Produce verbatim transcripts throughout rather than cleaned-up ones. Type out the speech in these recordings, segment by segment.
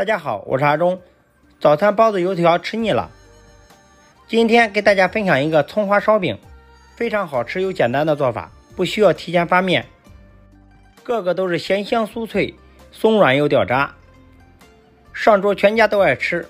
大家好，我是阿忠。早餐包子油条吃腻了，今天给大家分享一个葱花烧饼，非常好吃又简单的做法，不需要提前发面，个个都是咸香酥脆，松软又掉渣，上桌全家都爱吃。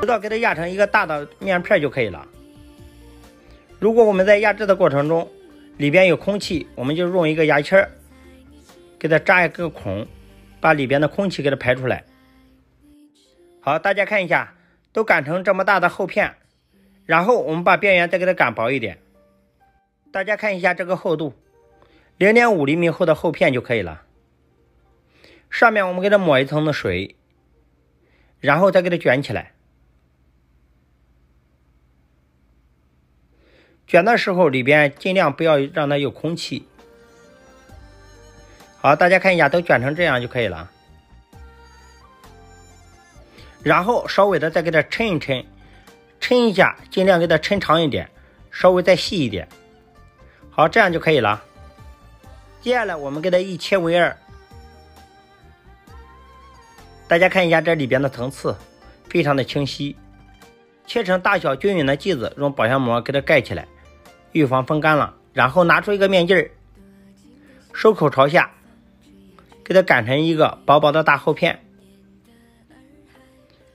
直到给它压成一个大的面片就可以了。如果我们在压制的过程中里边有空气，我们就用一个牙签给它扎一个孔，把里边的空气给它排出来。好，大家看一下，都擀成这么大的厚片，然后我们把边缘再给它擀薄一点。大家看一下这个厚度， 零点五 厘米厚的厚片就可以了。上面我们给它抹一层的水，然后再给它卷起来。卷的时候里边尽量不要让它有空气。好，大家看一下，都卷成这样就可以了。然后稍微的再给它抻一抻，抻一下，尽量给它抻长一点，稍微再细一点。好，这样就可以了。接下来我们给它一切为二。大家看一下这里边的层次，非常的清晰。切成大小均匀的剂子，用保鲜膜给它盖起来。预防风干了，然后拿出一个面筋，收口朝下，给它擀成一个薄薄的大厚片。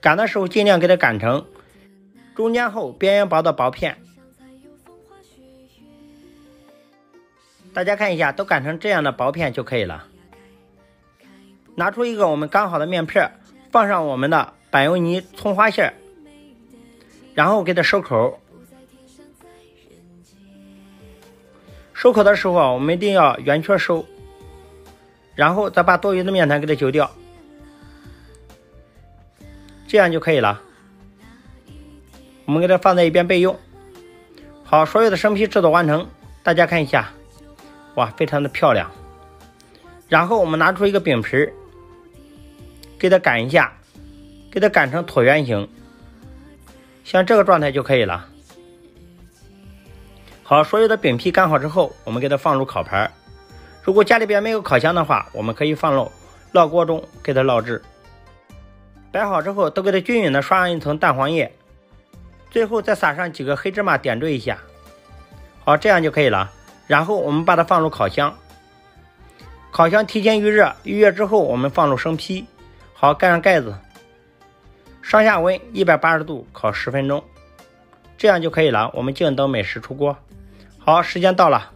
擀的时候尽量给它擀成中间厚，边缘薄的薄片。大家看一下，都擀成这样的薄片就可以了。拿出一个我们擀好的面片，放上我们的板油泥、葱花馅，然后给它收口。收口的时候啊，我们一定要圆圈收，然后再把多余的面团给它揪掉，这样就可以了。 我们给它放在一边备用。好，所有的生坯制作完成，大家看一下，哇，非常的漂亮。然后我们拿出一个饼皮，给它擀一下，给它擀成椭圆形，像这个状态就可以了。好，所有的饼皮擀好之后，我们给它放入烤盘。如果家里边没有烤箱的话，我们可以放入烙锅中给它烙制。摆好之后，都给它均匀的刷上一层蛋黄液。 最后再撒上几个黑芝麻点缀一下，好，这样就可以了。然后我们把它放入烤箱，烤箱提前预热，预热之后我们放入生坯，好，盖上盖子，上下温一百八十度烤十分钟，这样就可以了。我们静等美食出锅。好，时间到了，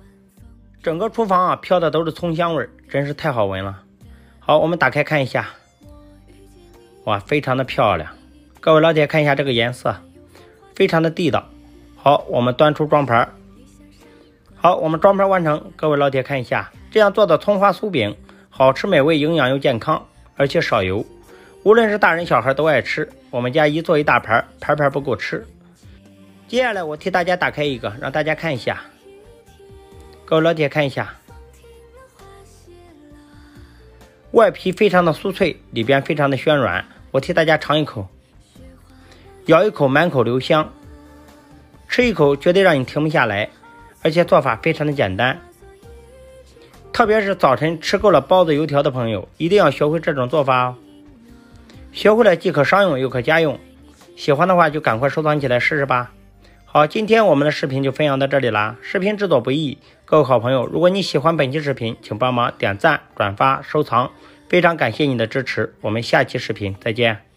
整个厨房啊飘的都是葱香味，真是太好闻了。好，我们打开看一下，哇，非常的漂亮。各位老铁看一下这个颜色。 非常的地道，好，我们端出装盘。好，我们装盘完成。各位老铁看一下，这样做的葱花酥饼，好吃美味，营养又健康，而且少油，无论是大人小孩都爱吃。我们家一做一大盘，盘盘不够吃。接下来我替大家打开一个，让大家看一下。各位老铁看一下，外皮非常的酥脆，里边非常的暄软。我替大家尝一口。 咬一口，满口留香；吃一口，绝对让你停不下来。而且做法非常的简单，特别是早晨吃够了包子、油条的朋友，一定要学会这种做法哦。学会了既可商用又可家用，喜欢的话就赶快收藏起来试试吧。好，今天我们的视频就分享到这里啦。视频制作不易，各位好朋友，如果你喜欢本期视频，请帮忙点赞、转发、收藏，非常感谢你的支持。我们下期视频再见。